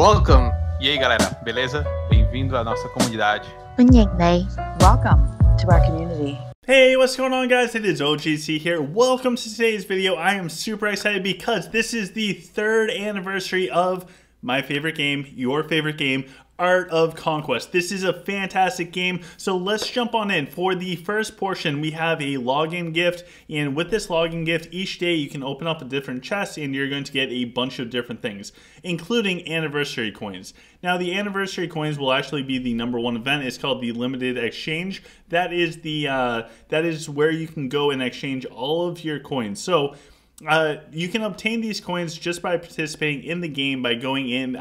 Welcome! E aí, galera, beleza? Bem-vindo à nossa comunidade. Welcome to our community. Hey, what's going on, guys? It is OGC here. Welcome to today's video. I am super excited because this is the 3rd anniversary of my favorite game, your favorite game, Art of Conquest. This is a fantastic game, so let's jump on in. For the first portion, we have a login gift, and with this login gift, each day you can open up a different chest and you're going to get a bunch of different things, including anniversary coins. Now, the anniversary coins will actually be the #1 event. It's called the Limited Exchange. That is the that is where you can go and exchange all of your coins. So you can obtain these coins just by participating in the game, by going in,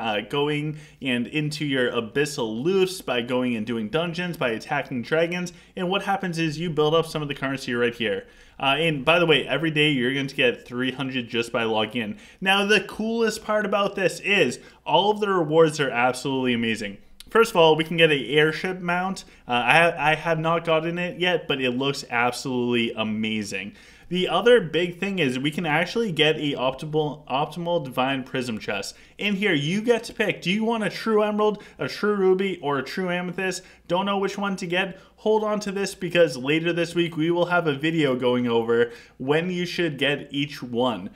into your abyssal loots, by going and doing dungeons, by attacking dragons. And what happens is you build up some of the currency right here. And by the way, every day you're going to get 300 just by logging in. Now, the coolest part about this is all of the rewards are absolutely amazing. First of all, we can get an airship mount. I have not gotten it yet, but it looks absolutely amazing. The other big thing is we can actually get a optimal divine prism chest. In here, you get to pick. Do you want a true emerald, a true ruby, or a true amethyst? Don't know which one to get? Hold on to this, because later this week we will have a video going over when you should get each one.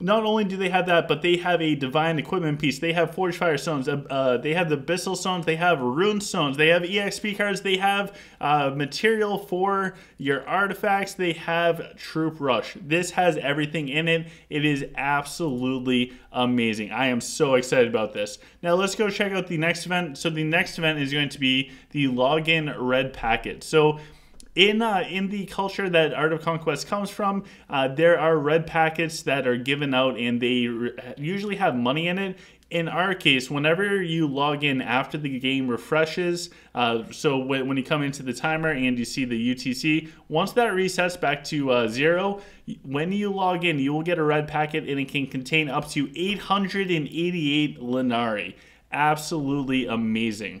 Not only do they have that, but they have a divine equipment piece. They have forge fire stones. They have the abyssal stones. They have runestones. They have EXP cards. They have material for your artifacts. They have troop rush. This has everything in it. It is absolutely amazing. I am so excited about this. Now let's go check out the next event. So the next event is going to be the login red packet. So in the culture that Art of Conquest comes from, there are red packets that are given out, and they usually have money in it. In our case, whenever you log in after the game refreshes, so when you come into the timer and you see the UTC, once that resets back to 0, when you log in, you will get a red packet, and it can contain up to 888 Lunari. Absolutely amazing.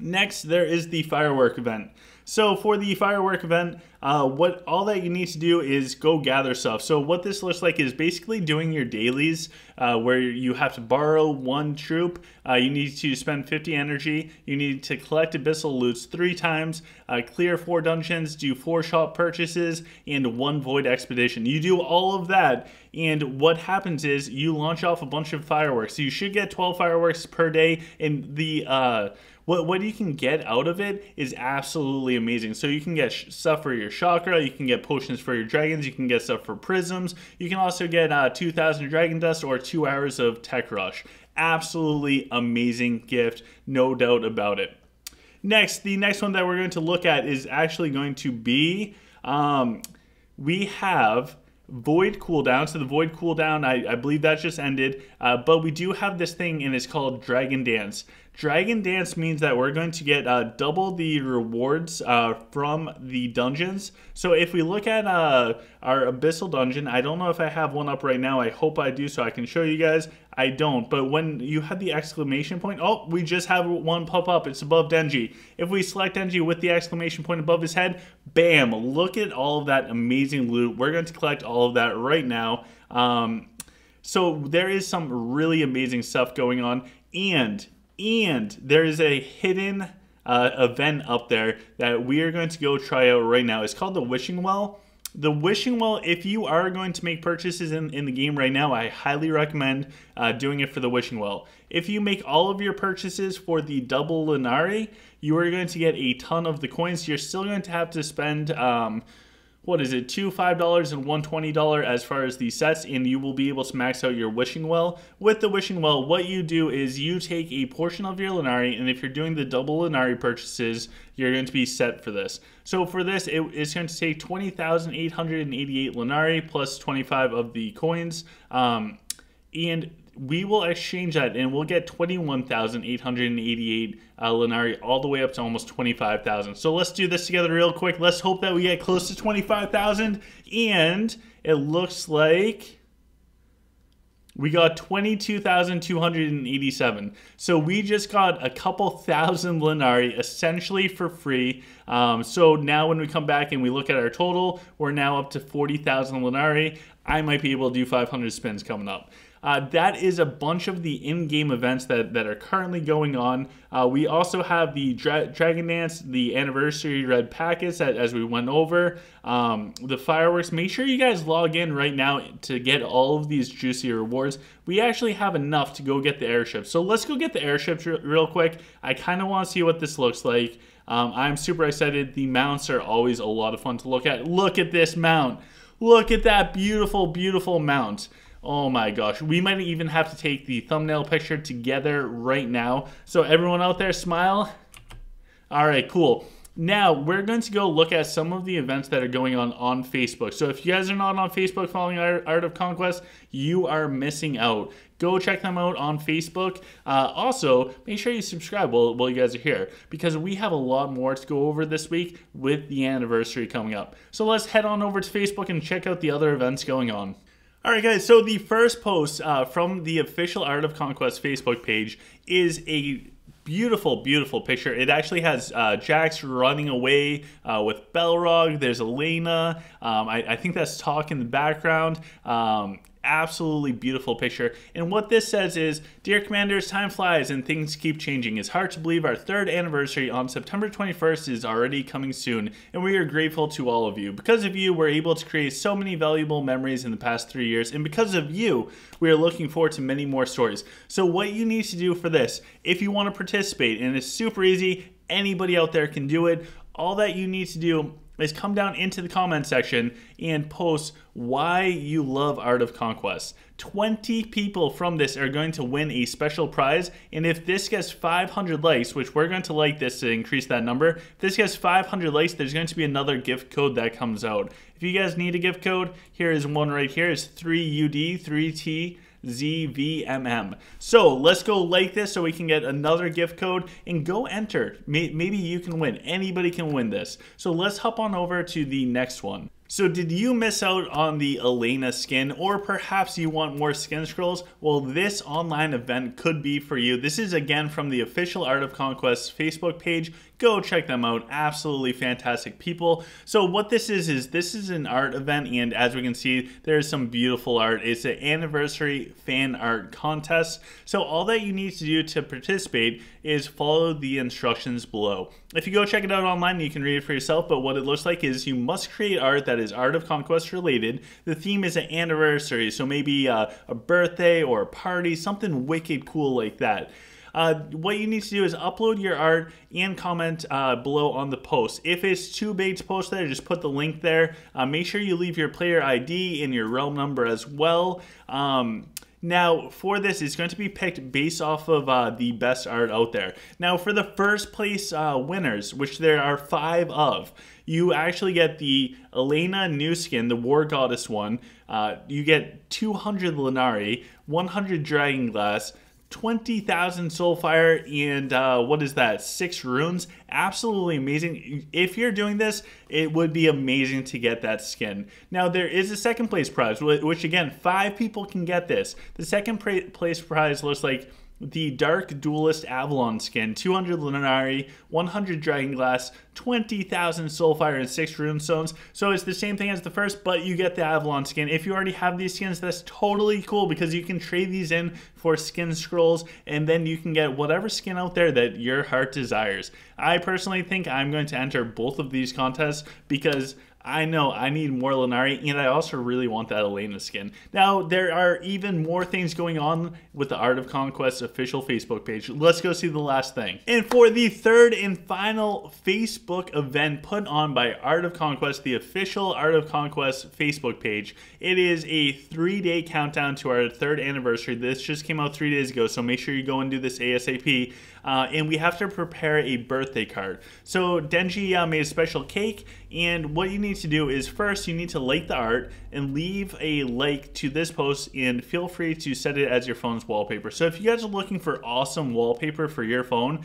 Next, there is the firework event. So for the firework event, all that you need to do is go gather stuff. So what this looks like is basically doing your dailies, where you have to borrow 1 troop, you need to spend 50 energy, you need to collect abyssal loots 3 times, clear 4 dungeons, do 4 shop purchases, and 1 void expedition. You do all of that, and what happens is you launch off a bunch of fireworks. So you should get 12 fireworks per day, and the what you can get out of it is absolutely amazing. So you can get stuff for your chakra, you can get potions for your dragons, you can get stuff for prisms, you can also get 2,000 dragon dust or 2 hours of tech rush. Absolutely amazing gift, no doubt about it. Next, the next one that we're going to look at is actually going to be, we have void cooldown. So the void cooldown, I believe that just ended, but we do have this thing, and it's called Dragon Dance. Dragon Dance means that we're going to get double the rewards from the dungeons. So if we look at our abyssal dungeon, I don't know if I have one up right now. I hope I do, so I can show you guys. I don't, but when you have the exclamation point, oh, we just have one pop up. It's above Denji. If we select Denji with the exclamation point above his head, bam, look at all of that amazing loot. We're going to collect all of that right now. So there is some really amazing stuff going on, and there is a hidden event up there that we are going to go try out right now. It's called the Wishing Well. The Wishing Well, if you are going to make purchases in the game right now, I highly recommend doing it for the Wishing Well. If you make all of your purchases for the double Lunari, you are going to get a ton of the coins. You're still going to have to spend, what is it, $2 $5 and $1 $20 as far as the sets, and you will be able to max out your Wishing Well. With the Wishing Well, what you do is you take a portion of your Lunari, and if you're doing the double Lunari purchases, you're going to be set for this. So for this, it is going to take 20,888 Lunari plus 25 of the coins, and we will exchange that, and we'll get 21,888 Lunari all the way up to almost 25,000. So let's do this together real quick. Let's hope that we get close to 25,000, and it looks like we got 22,287. So we just got a couple thousand Lunari essentially for free. So now when we come back and we look at our total, we're now up to 40,000 Lunari. I might be able to do 500 spins coming up. That is a bunch of the in-game events that are currently going on. We also have the Dragon Dance, the Anniversary Red Packets, as we went over, the fireworks. Make sure you guys log in right now to get all of these juicy rewards. We actually have enough to go get the airships. So let's go get the airships real quick. I kind of want to see what this looks like. I'm super excited. The mounts are always a lot of fun to look at. Look at this mount. Look at that beautiful, beautiful mount. Oh my gosh, we might even have to take the thumbnail picture together right now. So everyone out there, smile. All right, cool. Now we're going to go look at some of the events that are going on Facebook. So if you guys are not on Facebook following Art of Conquest, you are missing out. Go check them out on Facebook. Also, make sure you subscribe while you guys are here, because we have a lot more to go over this week with the anniversary coming up. So let's head on over to Facebook and check out the other events going on. Alright guys, so the first post from the official Art of Conquest Facebook page is a beautiful, beautiful picture. It actually has Jax running away with Belrog. There's Elena. I think that's Talk in the background. Absolutely beautiful picture. And what this says is, "Dear Commanders, time flies and things keep changing. It's hard to believe our third anniversary on September 21st is already coming soon, and we are grateful to all of you. Because of you, we're able to create so many valuable memories in the past 3 years, and because of you, we are looking forward to many more stories." So what you need to do for this, if you want to participate, and it's super easy, anybody out there can do it, all that you need to do is come down into the comment section and post why you love Art of Conquest. 20 people from this are going to win a special prize, and if this gets 500 likes, which we're going to like this to increase that number, if this gets 500 likes, there's going to be another gift code that comes out. If you guys need a gift code, here is one right here. It's 3UD3TZVMM. So let's go like this so we can get another gift code and go enter. Maybe you can win. Anybody can win this. So let's hop on over to the next one. So did you miss out on the Elena skin, or perhaps you want more skin scrolls? Well, this online event could be for you. This is again from the official Art of Conquest Facebook page. Go check them out. Absolutely fantastic people. So what this is this is an art event, and as we can see, there is some beautiful art. It's an anniversary fan art contest. So all that you need to do to participate is follow the instructions below. If you go check it out online, you can read it for yourself, but what it looks like is you must create art that is Art of Conquest related. The theme is an anniversary, so maybe a birthday or a party, something wicked cool like that. What you need to do is upload your art and comment below on the post. If it's too big to post there, just put the link there. Make sure you leave your player ID and your realm number as well. Now, for this, it's going to be picked based off of the best art out there. Now, for the first place winners, which there are 5 of, you actually get the Elena new skin, the War Goddess one. You get 200 Lunari, 100 Dragonglass, 20,000 Soulfire, and what is that, 6 runes? Absolutely amazing. If you're doing this, it would be amazing to get that skin. Now, there is a second place prize, which again, 5 people can get this. The second place prize looks like the Dark Duelist Avalon skin, 200 Lunari, 100 Dragonglass, 20,000 Soulfire, and 6 Runestones. So it's the same thing as the first, but you get the Avalon skin. If you already have these skins, that's totally cool, because you can trade these in for skin scrolls, and then you can get whatever skin out there that your heart desires. I personally think I'm going to enter both of these contests, because I know I need more Lunari, and I also really want that Elena skin. Now, there are even more things going on with the Art of Conquest official Facebook page. Let's go see the last thing. And for the third and final Facebook event put on by Art of Conquest, the official Art of Conquest Facebook page, it is a 3-day countdown to our third anniversary. This just came out 3 days ago, so make sure you go and do this ASAP. And we have to prepare a birthday card. So Denji made a special cake, and what you need to do is, first you need to like the art and leave a like to this post, and feel free to set it as your phone's wallpaper. So if you guys are looking for awesome wallpaper for your phone,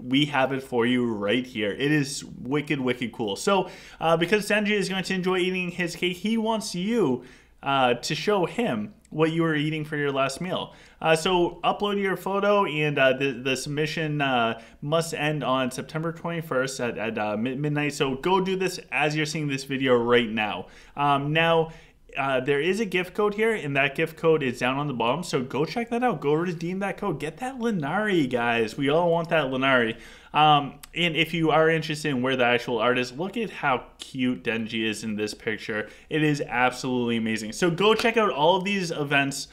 we have it for you right here. It is wicked, wicked cool. So because Denji is going to enjoy eating his cake, he wants you to show him what you were eating for your last meal. So upload your photo, and the submission must end on September 21st at midnight. So go do this as you're seeing this video right now. Now, There is a gift code here, and that gift code is down on the bottom, so go check that out. Go redeem that code. Get that Lunari, guys. We all want that Lunari. And if you are interested in where the actual art is, look at how cute Denji is in this picture. It is absolutely amazing. So go check out all of these events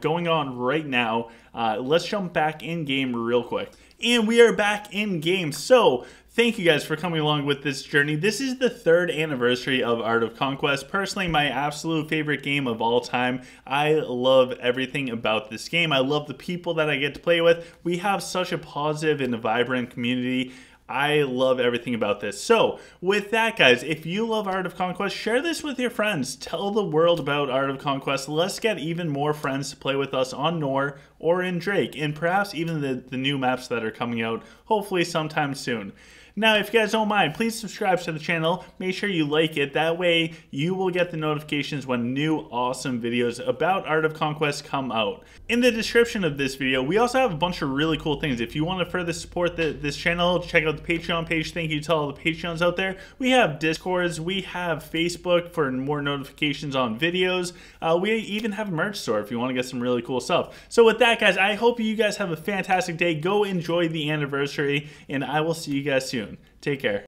going on right now. Let's jump back in game real quick. And we are back in game. So thank you guys for coming along with this journey. This is the 3rd anniversary of Art of Conquest. Personally, my absolute favorite game of all time. I love everything about this game. I love the people that I get to play with. We have such a positive and a vibrant community. I love everything about this. So with that, guys, if you love Art of Conquest, share this with your friends. Tell the world about Art of Conquest. Let's get even more friends to play with us on Noor or in Drake, and perhaps even the new maps that are coming out, hopefully sometime soon. Now, if you guys don't mind, please subscribe to the channel. Make sure you like it. That way, you will get the notifications when new awesome videos about Art of Conquest come out. In the description of this video, we also have a bunch of really cool things. If you want to further support this channel, check out the Patreon page. Thank you to all the Patreons out there. We have Discords. We have Facebook for more notifications on videos. We even have a merch store if you want to get some really cool stuff. So with that, guys, I hope you guys have a fantastic day. Go enjoy the anniversary, and I will see you guys soon. Take care.